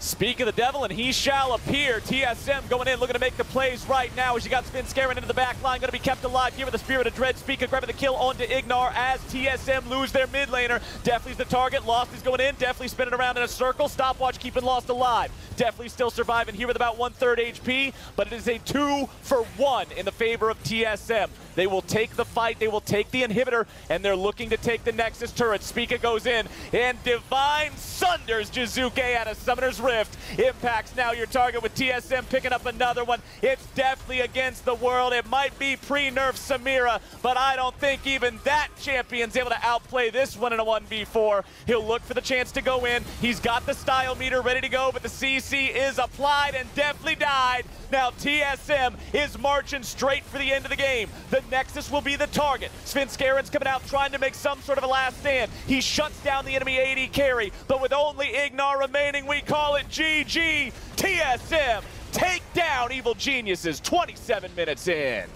Speak of the devil, and he shall appear. TSM going in, looking to make the plays right now as you got Svenskeren into the back line. Going to be kept alive here with the Spirit of Dread. Spica grabbing the kill onto Gnar as TSM lose their mid laner. Deftly's the target. Lost is going in. Deftly spinning around in a circle. Stopwatch keeping Lost alive. Deftly still surviving here with about 1/3 HP, but it is a 2-for-1 in the favor of TSM. They will take the fight, they will take the inhibitor, and they're looking to take the Nexus turret. Spica goes in, and Divine sunders Jiizuke out of Summoner's Rift. Impact's now your target with TSM picking up another one. It's Deftly against the world. It might be pre-nerf Samira, but I don't think even that champion's able to outplay this one in a 1v4. He'll look for the chance to go in. He's got the style meter ready to go, but the CC is applied, and Deftly died. Now TSM is marching straight for the end of the game. The Nexus will be the target. Svenskeren's coming out trying to make some sort of a last stand. He shuts down the enemy AD carry, but with only Gnar remaining, we call it GG. TSM take down Evil Geniuses 27 minutes in.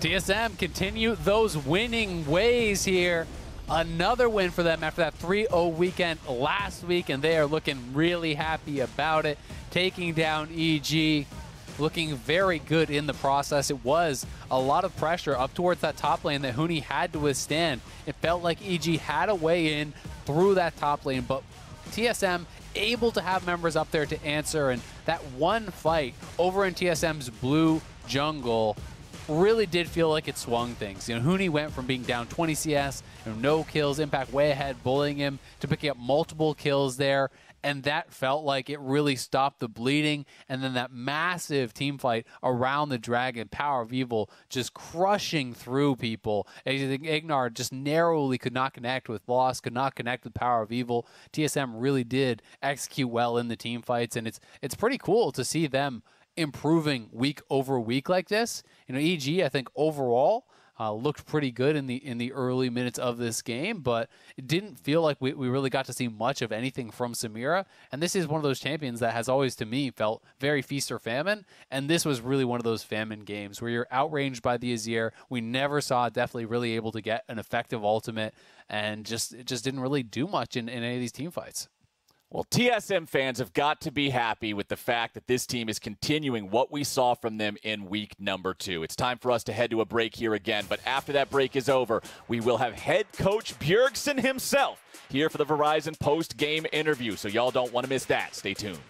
TSM continue those winning ways here. Another win for them after that 3-0 weekend last week, and they are looking really happy about it. Taking down EG. Looking very good in the process. It was a lot of pressure up towards that top lane that Huni had to withstand. It felt like EG had a way in through that top lane, but TSM able to have members up there to answer, and that one fight over in TSM's blue jungle really did feel like it swung things. You know, Huni went from being down 20 CS, you know, no kills, Impact way ahead, bullying him, to picking up multiple kills there, and that felt like it really stopped the bleeding. And then that massive team fight around the dragon, Power of Evil, just crushing through people. Gnar just narrowly could not connect with Lost, could not connect with Power of Evil. TSM really did execute well in the team fights, and it's pretty cool to see them improving week over week like this. You know, EG, I think overall, looked pretty good in the early minutes of this game, but it didn't feel like we really got to see much of anything from Samira. And this is one of those champions that has always, to me, felt very feast or famine. And this was really one of those famine games where you're outranged by the Azir. We never saw Deftly really able to get an effective ultimate, and it just didn't really do much in any of these team fights. Well, TSM fans have got to be happy with the fact that this team is continuing what we saw from them in week 2. It's time for us to head to a break here again, but after that break is over, we will have head coach Bjergsen himself here for the Verizon post-game interview, so y'all don't want to miss that. Stay tuned.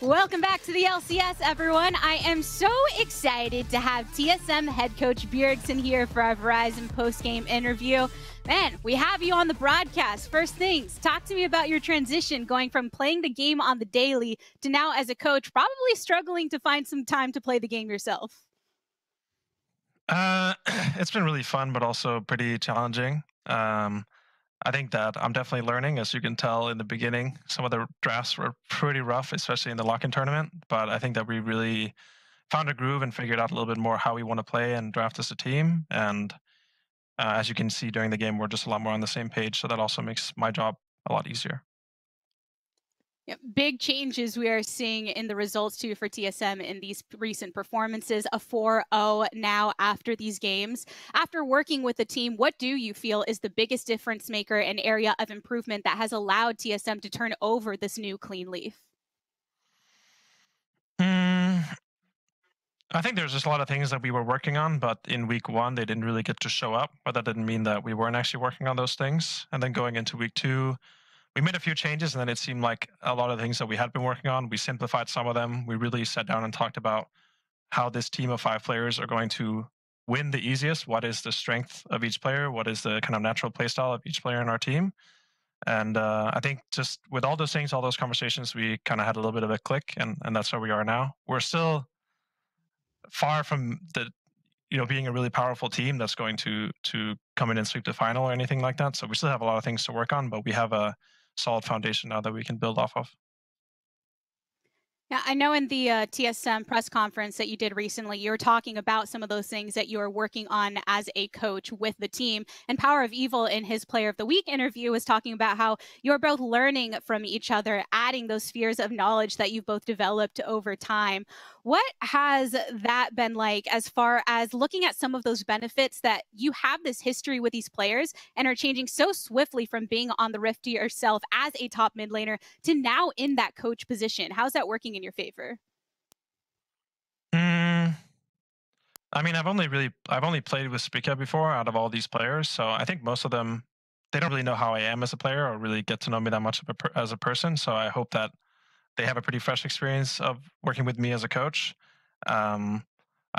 Welcome back to the LCS, everyone. I am so excited to have TSM head coach Bjergsen here for our Verizon post-game interview. Man, we have you on the broadcast. First things, talk to me about your transition going from playing the game on the daily to now as a coach, probably struggling to find some time to play the game yourself. It's been really fun, but also pretty challenging. I think that I'm definitely learning. As you can tell in the beginning, some of the drafts were pretty rough, especially in the lock-in tournament. But I think that we really found a groove and figured out a little bit more how we want to play and draft as a team. And As you can see during the game, we're just a lot more on the same page, so that also makes my job a lot easier. Yeah, big changes we are seeing in the results too for TSM in these recent performances. A 4-0 now after these games. After working with the team, what do you feel is the biggest difference maker and area of improvement that has allowed TSM to turn over this new clean leaf? I think there's just a lot of things that we were working on, but in week one, they didn't really get to show up, but that didn't mean that we weren't actually working on those things. And then going into week two, we made a few changes, and then it seemed like a lot of things that we had been working on, we simplified some of them. We really sat down and talked about how this team of 5 players are going to win the easiest. What is the strength of each player? What is the kind of natural play style of each player in our team? And I think just with all those things, all those conversations, we kind of had a little bit of a click, and that's where we are now. We're still far from the, you know, being a really powerful team that's going to come in and sweep the final or anything like that. So we still have a lot of things to work on, but we have a solid foundation now that we can build off of. Yeah, I know in the TSM press conference that you did recently, you were talking about some of those things that you are working on as a coach with the team. And Power of Evil in his Player of the Week interview was talking about how you're both learning from each other, adding those spheres of knowledge that you've both developed over time. What has that been like as far as looking at some of those benefits that you have this history with these players and are changing so swiftly from being on the Rift yourself as a top mid laner to now in that coach position? How's that working in your favor? I mean, I've only played with Spica before out of all these players, so I think most of them, they don't really know how I am as a player or really get to know me that much as a person, so I hope that they have a pretty fresh experience of working with me as a coach. I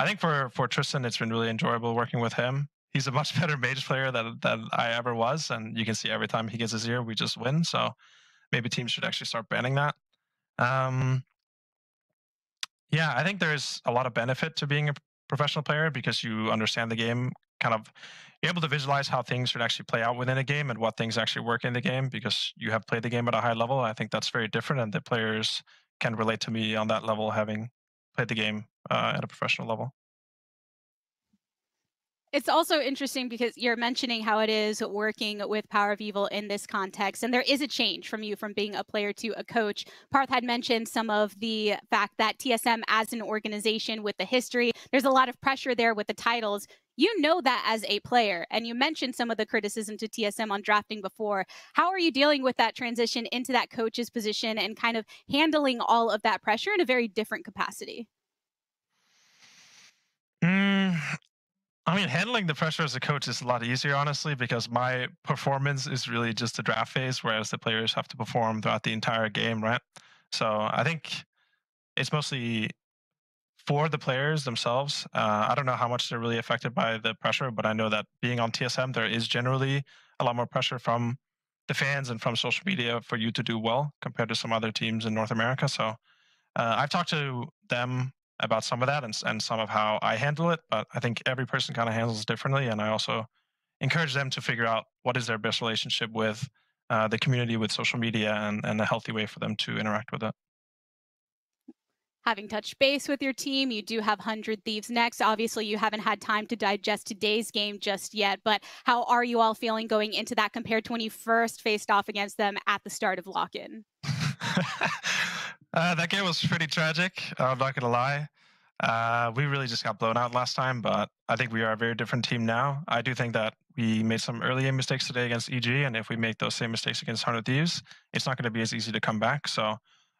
think for Tristan, it's been really enjoyable working with him. He's a much better mage player than I ever was, and you can see every time he gets Azir, we just win, so maybe teams should actually start banning that. Yeah, I think there's a lot of benefit to being a professional player because you understand the game, kind of you're able to visualize how things should actually play out within a game and what things actually work in the game because you have played the game at a high level. I think that's very different, and the players can relate to me on that level, having played the game at a professional level. It's also interesting because you're mentioning how it is working with Power of Evil in this context, and there is a change from you from being a player to a coach. Parth had mentioned some of the fact that TSM as an organization with the history, there's a lot of pressure there with the titles. You know that as a player, and you mentioned some of the criticism to TSM on drafting before. How are you dealing with that transition into that coach's position and kind of handling all of that pressure in a very different capacity? I mean, handling the pressure as a coach is a lot easier, honestly, because my performance is really just the draft phase, whereas the players have to perform throughout the entire game, right? So I think it's mostly for the players themselves. I don't know how much they're really affected by the pressure, but I know that being on TSM, there is generally a lot more pressure from the fans and from social media for you to do well compared to some other teams in North America. So I've talked to them about some of that and some of how I handle it, but I think every person kind of handles it differently, and I also encourage them to figure out what is their best relationship with the community, with social media, and a healthy way for them to interact with it. Having touched base with your team, you do have 100 Thieves next. Obviously, you haven't had time to digest today's game just yet, but how are you all feeling going into that compared to when you first faced off against them at the start of lock-in? That game was pretty tragic, I'm not going to lie. We really just got blown out last time, but I think we are a very different team now. I do think that we made some early game mistakes today against EG, and if we make those same mistakes against 100 Thieves, it's not going to be as easy to come back. So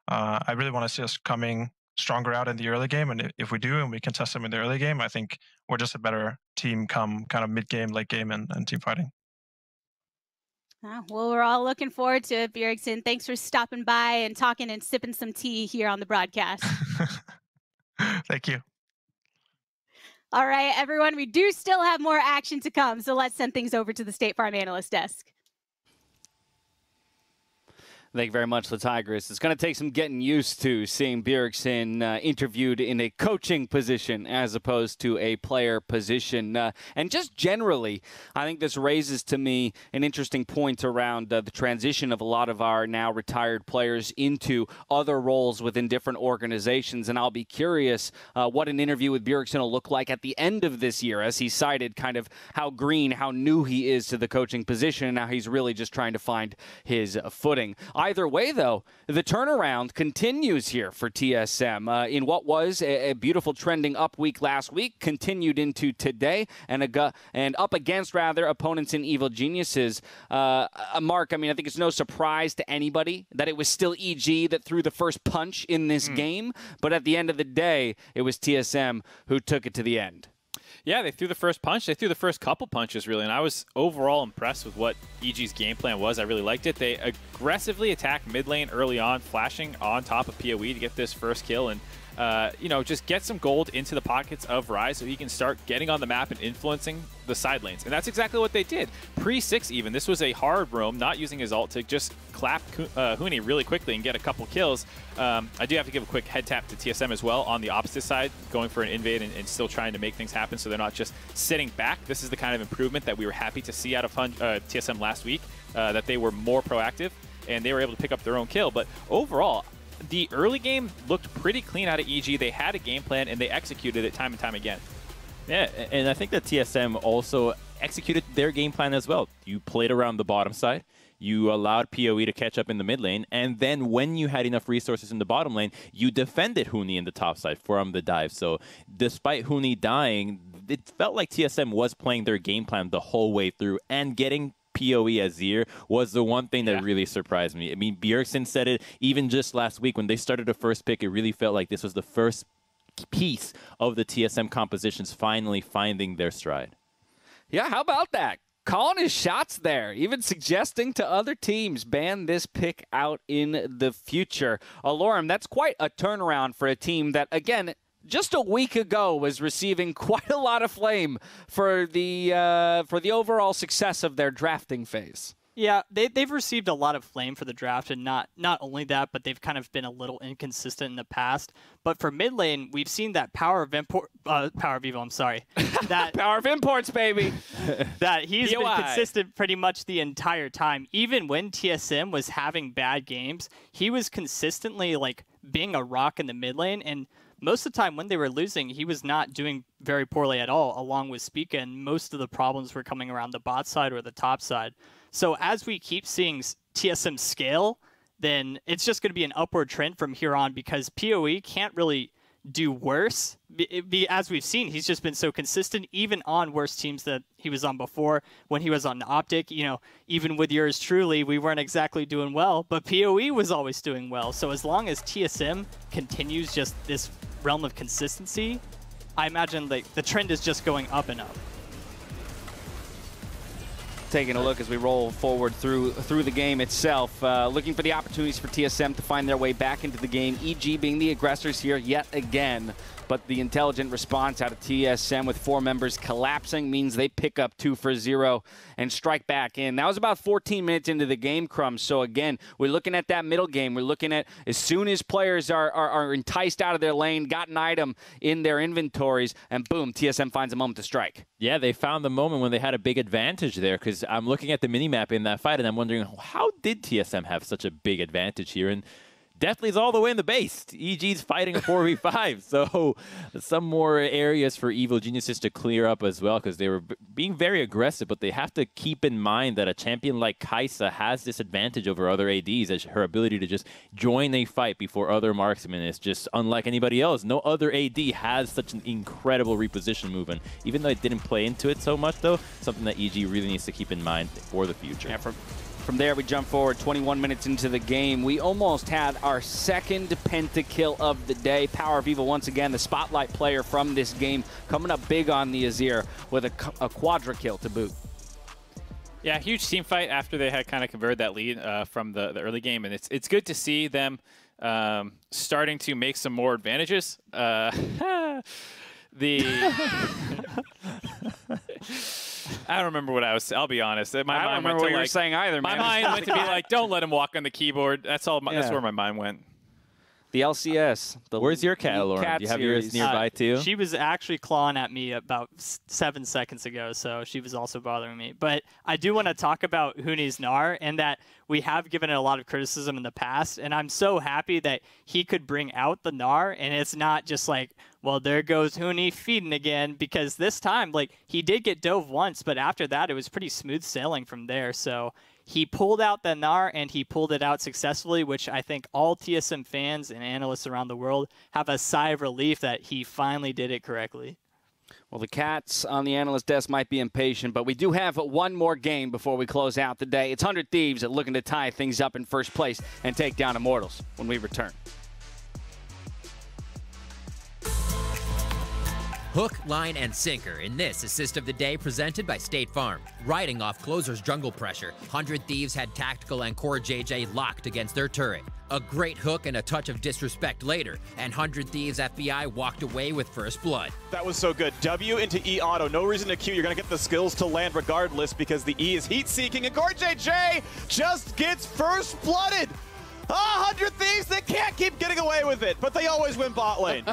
I really want to see us coming stronger out in the early game, and if we do and we can test them in the early game, I think we're just a better team come kind of mid-game, late-game, and team fighting. Well, we're all looking forward to it, Bjergsen. Thanks for stopping by and talking and sipping some tea here on the broadcast. Thank you. All right, everyone, we do still have more action to come, so let's send things over to the State Farm Analyst Desk. Thank you very much, La Tigress. It's going to take some getting used to seeing Bjergsen interviewed in a coaching position as opposed to a player position. And just generally, I think this raises to me an interesting point around the transition of a lot of our now retired players into other roles within different organizations. And I'll be curious what an interview with Bjergsen will look like at the end of this year, as he cited kind of how green, how new he is to the coaching position, and how he's really just trying to find his footing. Either way, though, the turnaround continues here for TSM in what was a beautiful trending up week last week, continued into today, and up against, rather, opponents in Evil Geniuses. Mark, I mean, I think it's no surprise to anybody that it was still EG that threw the first punch in this game, but at the end of the day, it was TSM who took it to the end. Yeah, they threw the first punch. They threw the first couple punches, really, and I was overall impressed with what EG's game plan was. I really liked it. They aggressively attacked mid lane early on, flashing on top of PoE to get this first kill and, you know, just get some gold into the pockets of Ryze so he can start getting on the map and influencing the side lanes. And that's exactly what they did. Pre-6 even, this was a hard roam, not using his ult to just clap Huni really quickly and get a couple kills. I do have to give a quick head tap to TSM as well on the opposite side, going for an invade and still trying to make things happen so they're not just sitting back. This is the kind of improvement that we were happy to see out of TSM last week, that they were more proactive and they were able to pick up their own kill. But overall, the early game looked pretty clean out of EG. They had a game plan and they executed it time and time again. Yeah, and I think that TSM also executed their game plan as well. You played around the bottom side, you allowed PoE to catch up in the mid lane, and then when you had enough resources in the bottom lane, you defended Huni in the top side from the dive. So despite Huni dying, it felt like TSM was playing their game plan the whole way through, and getting PoE Azir was the one thing that really surprised me. I mean, Bjergsen said it even just last week when they started the first pick. It really felt like this was the first piece of the TSM compositions finally finding their stride. Yeah, how about that? Calling his shots there, even suggesting to other teams ban this pick out in the future. Alorum, that's quite a turnaround for a team that, again, just a week ago was receiving quite a lot of flame for the overall success of their drafting phase. Yeah, they've received a lot of flame for the draft, and not only that, but they've kind of been a little inconsistent in the past. But for mid lane, we've seen that power of evil. I'm sorry, that power of imports, baby. That he's been consistent pretty much the entire time. Even when TSM was having bad games, he was consistently like being a rock in the mid lane, and most of the time when they were losing, he was not doing very poorly at all, along with Spica, and most of the problems were coming around the bot side or the top side. So as we keep seeing TSM scale, then it's just going to be an upward trend from here on, because PoE can't really do worse. As we've seen, he's just been so consistent, even on worse teams that he was on before. When he was on Optic, you know, even with yours truly, we weren't exactly doing well, but PoE was always doing well. So as long as TSM continues just this realm of consistency, I imagine like the trend is just going up and up. Taking a look as we roll forward through the game itself, looking for the opportunities for TSM to find their way back into the game. EG being the aggressors here yet again, but the intelligent response out of TSM with four members collapsing means they pick up 2 for 0 and strike back in. That was about 14 minutes into the game, Crumbs. So again, we're looking at that middle game. We're looking at as soon as players are enticed out of their lane, got an item in their inventories, and boom, TSM finds a moment to strike. Yeah, they found the moment when they had a big advantage there, because I'm looking at the minimap in that fight and I'm wondering, how did TSM have such a big advantage here? And Deftly's all the way in the base. EG's fighting a 4v5, so some more areas for Evil Geniuses to clear up as well, because they were being very aggressive, but they have to keep in mind that a champion like Kai'Sa has this advantage over other ADs, as her ability to just join a fight before other marksmen is just unlike anybody else. No other AD has such an incredible reposition move, and even though it didn't play into it so much, though, something that EG really needs to keep in mind for the future. Yeah, from there, we jump forward 21 minutes into the game. We almost had our second pentakill of the day. Power of Evil, once again, the spotlight player from this game, coming up big on the Azir with a quadra kill to boot. Yeah, huge team fight after they had kind of converted that lead from the early game, and it's good to see them starting to make some more advantages. I don't remember what I was. I'll be honest. My I don't remember what you were saying either. Man. My mind went to be like, don't let him walk on the keyboard. That's all. That's where my mind went. The LCS. Where's your cat, Lauren? Do you have yours nearby too? She was actually clawing at me about 7 seconds ago, so she was also bothering me. But I do want to talk about Huni's Gnar and that we have given it a lot of criticism in the past, and I'm so happy that he could bring out the Gnar, and it's not just like, well, there goes Huni feeding again, because this time, like, he did get dove once, but after that, it was pretty smooth sailing from there, so... He pulled out the Gnar, and he pulled it out successfully, which I think all TSM fans and analysts around the world have a sigh of relief that he finally did it correctly. Well, the cats on the analyst desk might be impatient, but we do have one more game before we close out the day. It's 100 Thieves looking to tie things up in first place and take down Immortals when we return. Hook, line, and sinker in this assist of the day presented by State Farm. Riding off Closer's jungle pressure, 100 Thieves had Tactical and Core JJ locked against their turret. A great hook and a touch of disrespect later, and 100 Thieves FBI walked away with first blood. That was so good. W into E auto. No reason to Q. You're going to get the skills to land regardless because the E is heat-seeking, and Core JJ just gets first blooded. 100 Thieves, they can't keep getting away with it, but they always win bot lane.